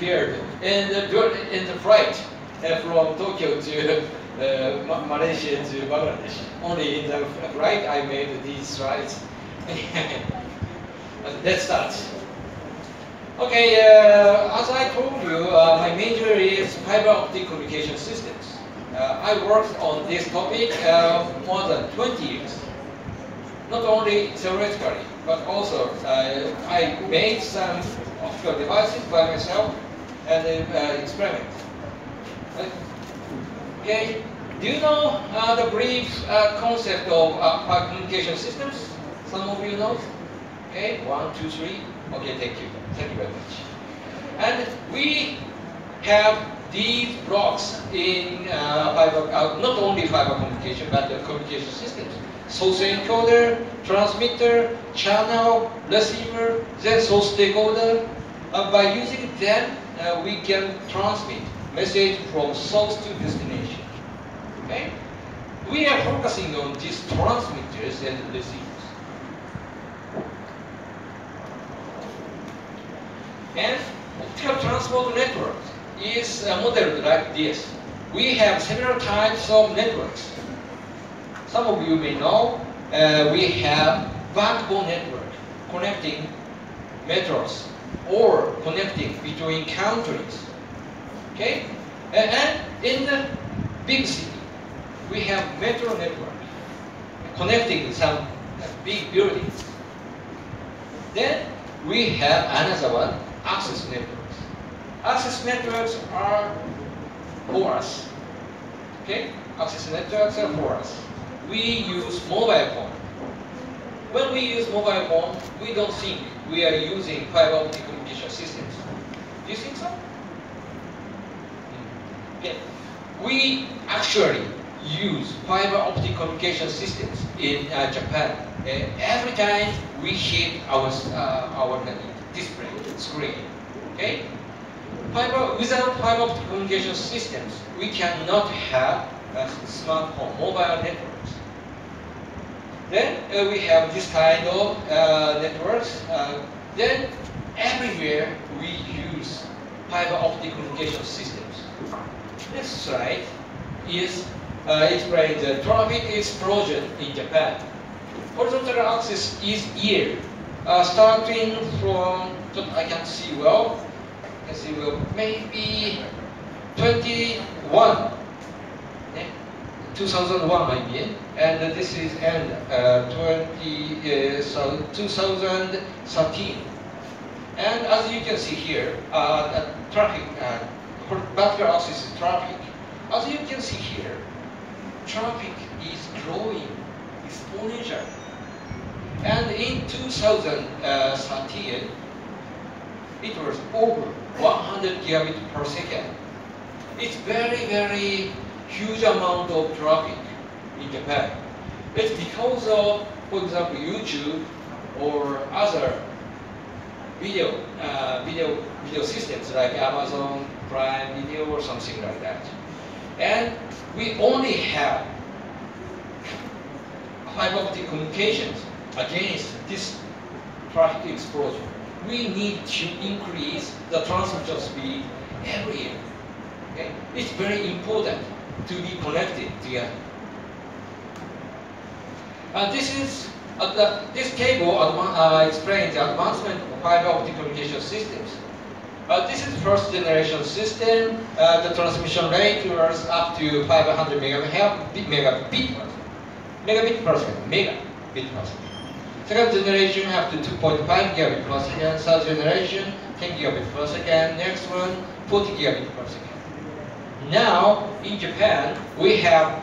disappeared in the flight from Tokyo to Malaysia to Bangladesh. Only in the flight I made these slides. Let's start. Okay, as I told you, my major is fiber optic communication systems. I worked on this topic more than 20 years. Not only theoretically, but also I made some optical devices by myself and experiment. Okay, do you know the brief concept of communication systems? Some of you know? Okay, 1, 2, 3. Okay, thank you. Thank you very much. And we have these blocks in fiber, not only fiber communication, but the communication systems. Source encoder, transmitter, channel, receiver, then source decoder. By using them, we can transmit message from source to destination. Okay? We are focusing on these transmitters and receivers. And optical transport network is modeled like this. We have several types of networks. Some of you may know we have backbone network connecting metros or connecting between countries. Okay? And in the big city, we have metro network connecting some big buildings. Then we have another one. Access networks. Access networks are for us. Okay? Access networks are for us. We use mobile phone. When we use mobile phone, we don't think we are using fiber optic communication systems. Do you think so? Okay. We actually use fiber optic communication systems in Japan. Every time we hit our display screen, okay? Without fiber optic communication systems, we cannot have smartphone, mobile networks. Then we have this kind of networks. Then everywhere we use fiber optic communication systems. This slide is explains the traffic explosion in Japan. Horizontal axis is here. Starting from, I can't see well, maybe 2001 might be, and this is end 2013. And as you can see here, traffic, vertical axis is traffic. As you can see here, traffic is growing exponentially. And in 2013, it was over 100 gigabits per second. It's very, very huge amount of traffic in Japan. It's because of, for example, YouTube or other video systems like Amazon Prime Video or something like that. And we only have fiber optic communications against this traffic explosion. We need to increase the transmission speed every year. Okay? It's very important to be connected together. This is this table explains the advancement of fiber optic communication systems. This is first generation system. The transmission rate was up to 500 megabit per second. Second generation have to 2.5 gigabit per second, third generation 10 gigabit per second, next one 40 gigabit per second. Now in Japan we have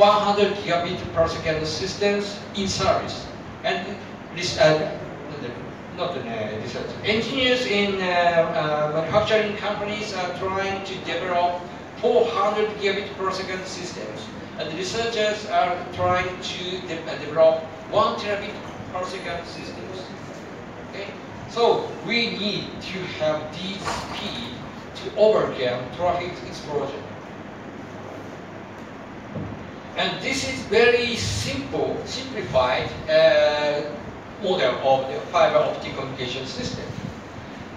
100 gigabit per second systems in service, and engineers in manufacturing companies are trying to develop 400 gigabit per second systems, and researchers are trying to develop 1 terabit per second systems. Okay? So we need to have this speed to overcome traffic explosion. And this is very simple, simplified model of the fiber optic communication system.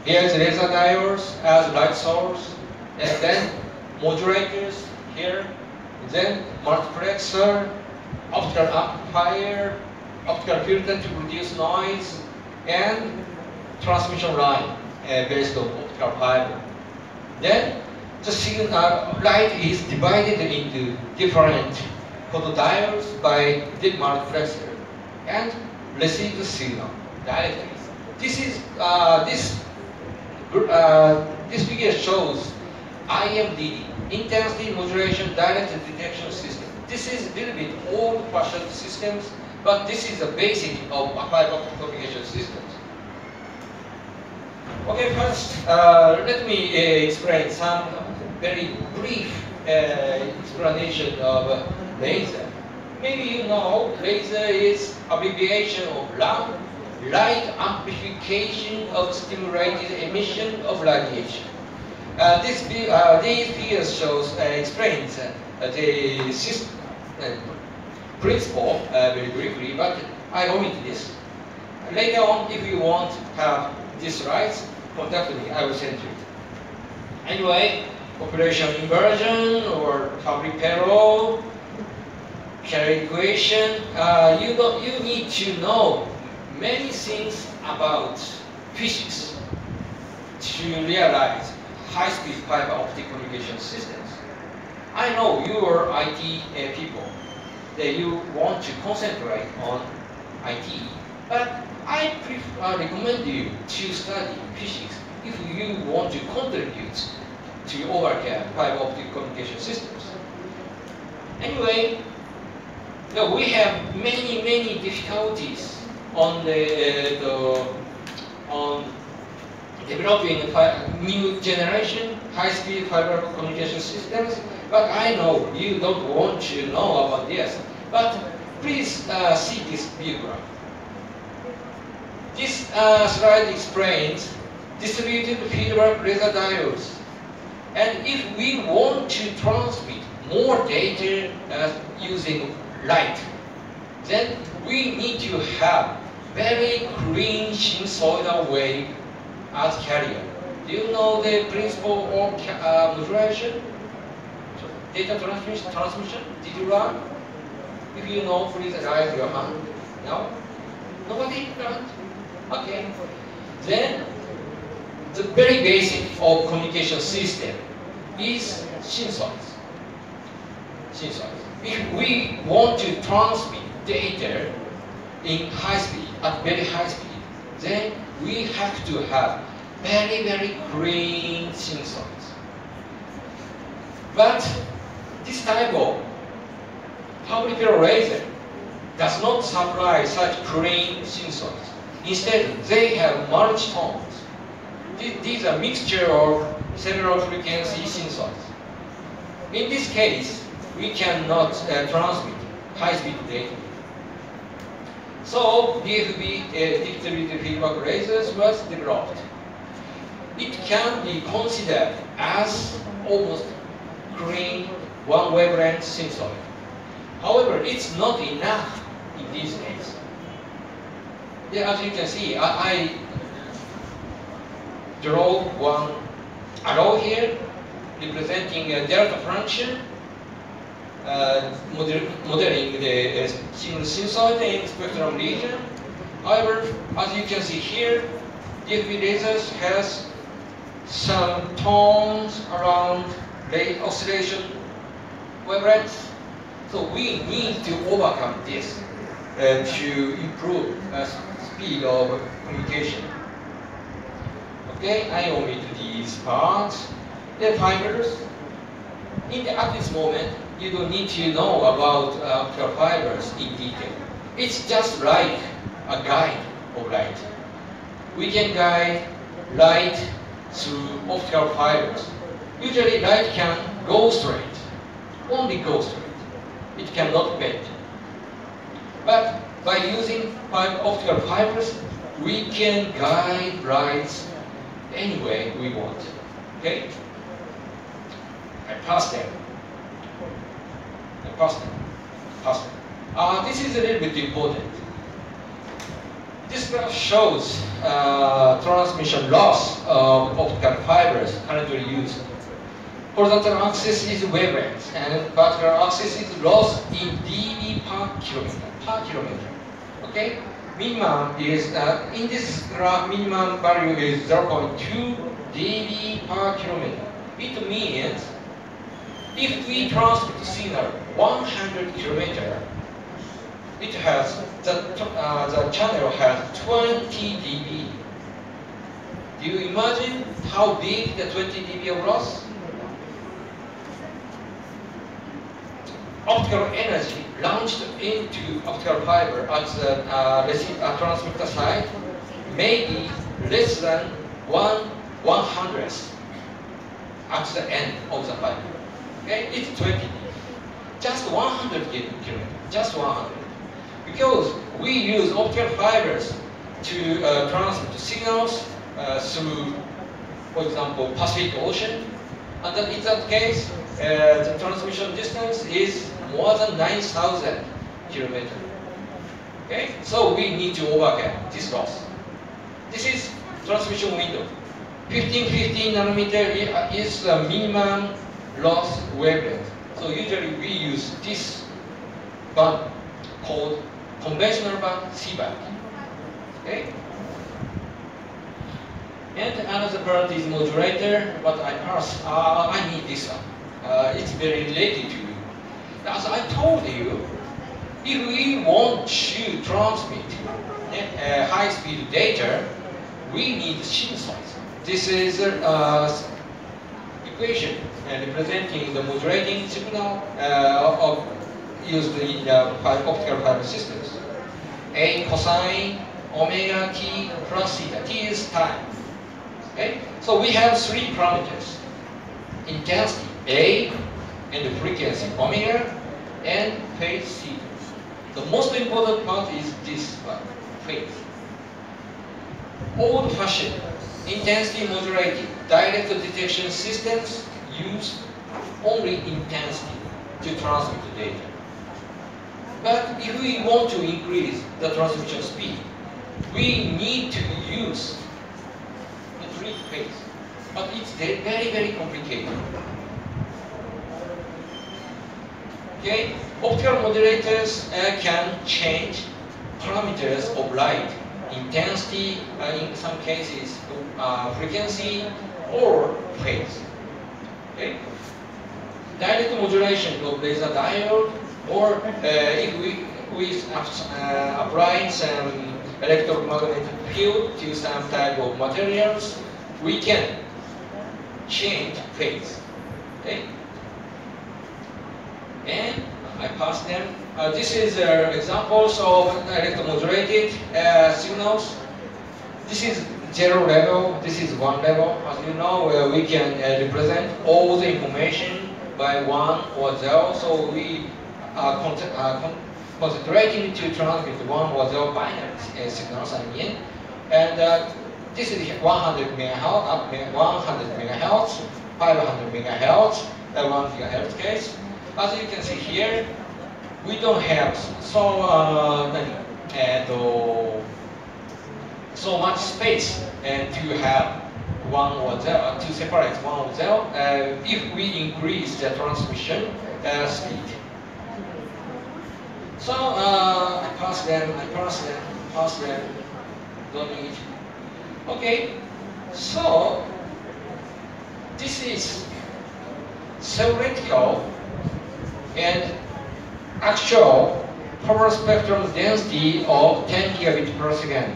Here's laser diodes as light source, and then modulators here, then multiplexer, optical amplifier, optical filter to reduce noise, and transmission line based on optical fiber. Then the signal light is divided into different photodiodes by deep multiplexer and receive the signal directly. This is this figure shows IMDD, intensity modulation directed detection system. This is a little bit old-fashioned systems, but this is the basic of applied optical communication systems. Okay, first let me explain some very brief explanation of laser. Maybe you know laser is abbreviation of LAM, light amplification of stimulated emission of radiation. These figures shows explains the system principle very briefly, but I omit this. Later on, if you want to have these slides, contact me. I will send you. Anyway, population inversion or Fabry-Pérot Carrier equation. You need to know many things about physics to realize high-speed fiber optic communication systems. I know you are IT people, that you want to concentrate on IT, but I recommend you to study physics if you want to contribute to overcome fiber optic communication systems. Anyway, no, we have many difficulties on on developing new generation high-speed fiber communication systems, but I know you don't want to know about this. But please see this view graph. This slide explains distributed feedback laser diodes, and if we want to transmit more data using light, then we need to have very clean sinusoidal wave as carrier. Do you know the principle of modulation? Data transmission? Did you learn? If you know, please raise your hand. No? Nobody learned? Okay. Then, the very basic of communication system is sinusoids. If we want to transmit data in high speed, at very high speed, then we have to have very clean sinusoids. But this type of Fabry-Pérot laser does not supply such clean sinusoids. Instead, they have multi-tones. These are a mixture of several frequency sinusoids. In this case, we cannot transmit high-speed data. So DFB, distributed feedback lasers, was developed. It can be considered as almost clean one-wavelength sinusoid. However, it's not enough in these days. Yeah, as you can see, I draw one arrow here representing a delta function, modeling the single sinusoid in spectrum region. However, as you can see here, DFB lasers has some tones around the oscillation wavelengths. So we need to overcome this to improve speed of communication. Okay, I omit these parts. The fibers. At this moment, you don't need to know about optical fibers in detail. It's just like a guide of light. We can guide light through optical fibers. Usually light can go straight, only go straight. It cannot bend. But by using optical fibers, we can guide lights any way we want. Okay? I passed them. This is a little bit important. This graph shows transmission loss of optical fibers currently used. Horizontal axis is wavelength, and vertical axis is loss in dB per kilometer. Okay, minimum is in this graph. Minimum value is 0.2 dB per kilometer. It means if we transmit signal 100 kilometer, it has the channel has 20 dB. Do you imagine how big the 20 dB of loss? Optical energy launched into optical fiber at the transmitter side may be less than 1/100th at the end of the fiber. Okay, it's 20 dB. Just 100 km, just 100. Because we use optical fibers to transmit signals through, for example, Pacific Ocean. And that in that case, the transmission distance is more than 9,000 kilometers. Okay, so we need to overcome this loss. This is transmission window. 1550 nanometer is the minimum loss wavelength. So usually we use this band called conventional band, C-band. Okay. And another part is modulator, but I asked, I need this one. It's very related to you. As I told you, if we want to transmit high-speed data, we need shim size. This is an equation representing the modulating signal used in the optical fiber systems. A cosine, omega t plus theta. T is time. Okay? So we have three parameters: intensity, A, and the frequency, omega, and phase, theta. The most important part is this part, phase. Old-fashioned intensity modulated direct detection systems use only intensity to transmit the data. But if we want to increase the transmission speed, we need to use the three phase. But it's very, very complicated. Okay, optical modulators can change parameters of light, intensity, in some cases frequency or phase. Okay, direct modulation of laser diode, or if we apply some electromagnetic field to some type of materials, we can change phase. Okay? And I pass them. This is examples of electromodulated signals. This is zero level, this is one level. As you know, we can represent all the information by one or zero, so we concentrating to transmit one or zero binary signals, I mean. And this is 100 megahertz, 100 megahertz, 500 megahertz, 1 gigahertz case. As you can see here, we don't have so much space to have one or zero, to separate one or zero, if we increase the transmission speed. So I pass them, don't need. Okay, so this is theoretical and actual power spectrum density of 10 gigabit per second.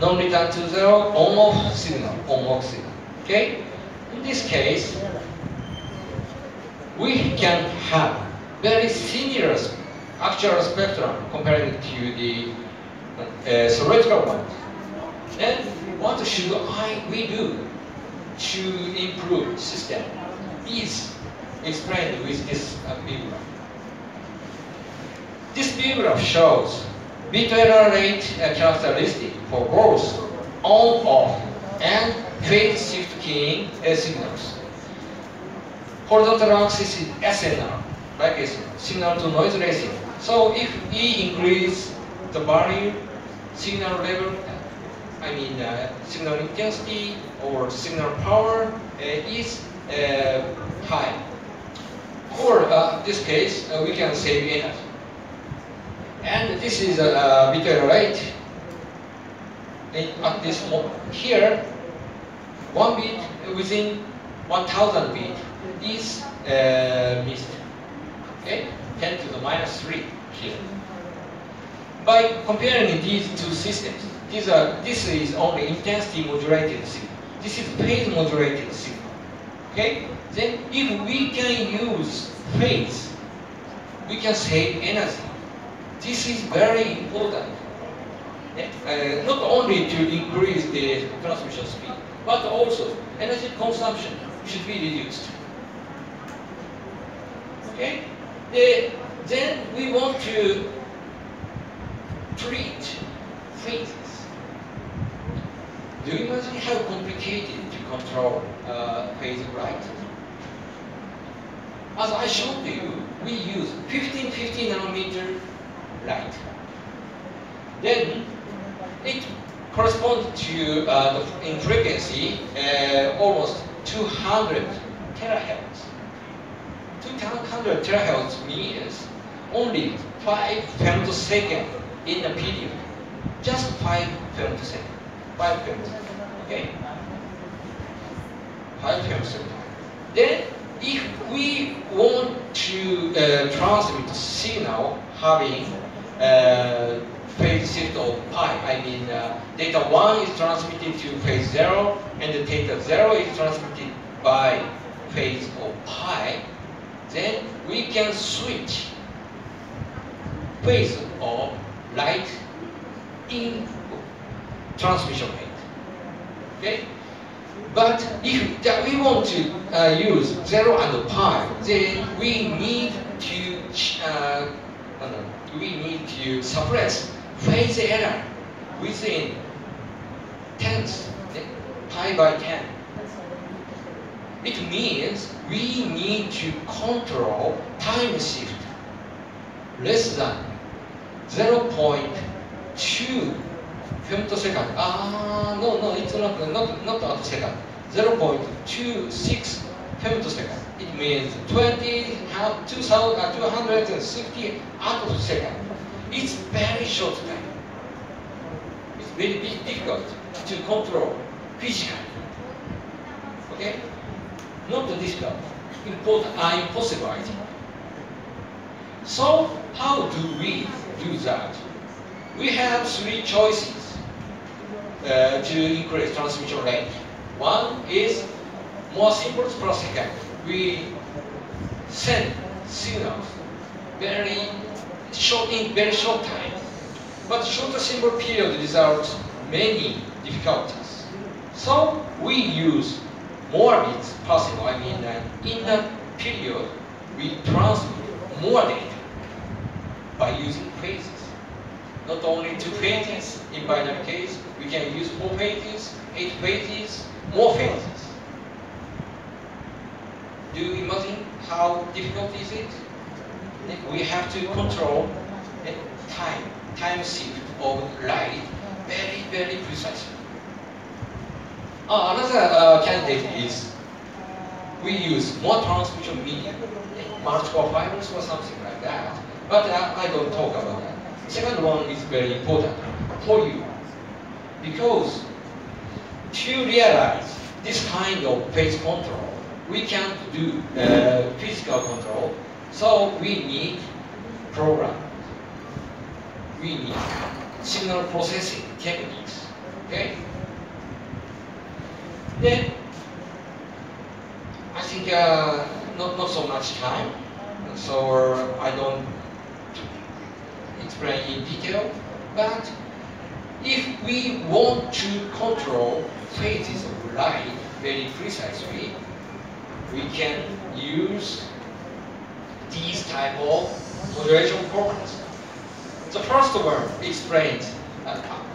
Non-return to zero, on-off signal, Okay, in this case, we can have very similar actual spectrum compared to the theoretical one. Then what should we do to improve system is explained with this beam graph. This beam graph shows bit error rate characteristic for both on-off and phase shift keying signals. Horizontal axis is SNR, like signal to noise ratio. So if we increase the value, signal level, signal intensity or signal power is high. Or this case, we can save energy. And this is a betrayal rate. At this here, 1 bit within 1,000 bit is missed. Okay, 10⁻³ here. By comparing these two systems, this is only intensity modulated signal. This is phase modulated signal. Okay, then if we can use phase, we can save energy. This is very important. Not only to increase the transmission speed, but also energy consumption should be reduced. Okay? Then we want to treat phases. Do you imagine how complicated to control phase right? As I showed you, we use 1550 nanometer light. Then it corresponds to, in frequency, almost 200 terahertz. 200 terahertz means only 5 femtosecond in a period. Just 5 femtosecond. 5 femtosecond. Okay? 5 femtosecond. Then, if we want to transmit signal having phase shift of pi, data 1 is transmitted to phase 0, and the data 0 is transmitted by phase of pi, then we can switch phase of light in transmission rate. Okay? But if that we want to use 0 and pi, then we need to suppress phase error within tens, pi by 10. It means we need to control time shift less than 0.2 femtosecond. No, it's not a second. 0.26 femtosecond. It means 260 atosecond. It's very short time. It's very difficult to control physically. Okay? Not difficult. Impossible, I think. So, how do we do that? We have 3 choices to increase transmission rate. One is more symbols per second. We send signals in very short time. But shorter symbol period results many difficulties. So we use more bits possible. In that period, we transmit more data by using phases. Not only 2 phases, in binary case, we can use 4 phases, 8 phases, more phases. Do you imagine how difficult is it? We have to control the time shift of light very, very precisely. Another candidate is we use more transmission media, multiple fibers or something like that. But I don't talk about that. Second one is very important for you, because to realize this kind of phase control, we can't do physical control, so we need program. We need signal processing techniques. Okay. Then I think not so much time, so I don't explain in detail. But if we want to control phases of light very precisely, we can use these type of modulation formulas. The first one explains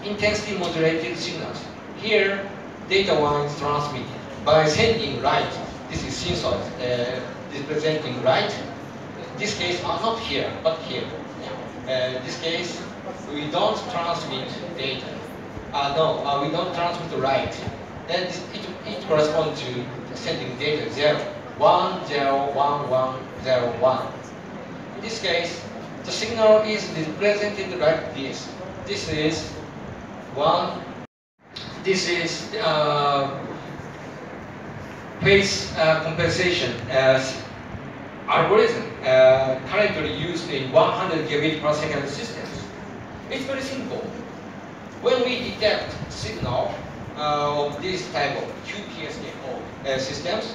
intensity modulated signals. Here, data 1 is transmitted by sending light. This is sensored, representing light. This case, not here, but here. This case, we don't transmit data. We don't transmit write. Then it corresponds to sending data 0, 1, 0, 1, 1, 0, 1. In this case, the signal is represented like this. This is 1. This is phase compensation as algorithm currently used in 100 gigabit per second systems. It's very simple. When we detect signal of this type of QPSK systems,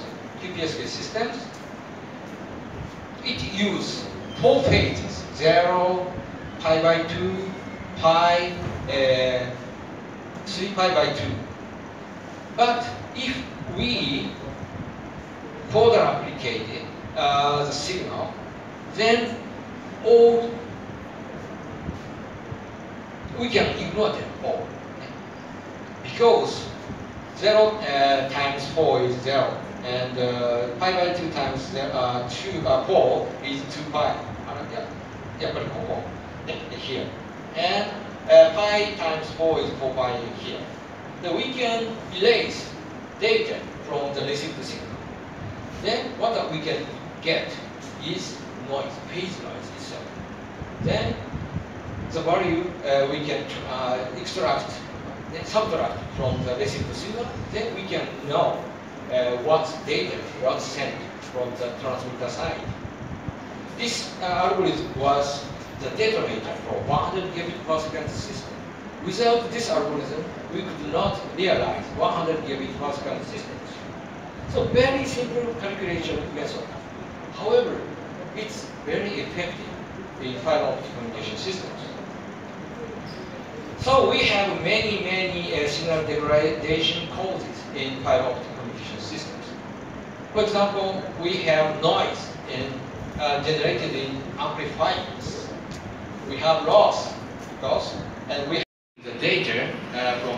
it uses 4 phases: 0, pi by 2, pi, 3 pi by 2. But if we quadruplicate the signal, then all we can ignore them all, because 0 times 4 is 0, and pi by 2 times 4 is 2 pi. Here. And pi times 4 is 4 pi here. Then we can erase data from the received signal. Then what we can get is noise, phase noise itself. Then the value we can subtract from the received signal. Then we can know what data was sent from the transmitter side. This algorithm was the detonator for 100 gigabit per second system. Without this algorithm, we could not realize 100 gigabit per second systems. So very simple calculation method. However, it's very effective in fiber optic communication systems. So we have many signal degradation causes in fiber optic communication systems. For example, we have noise generated in amplifiers. We have loss, and we have the data from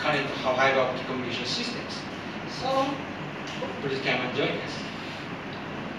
current fiber optic communication systems. So please come and join us.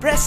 Press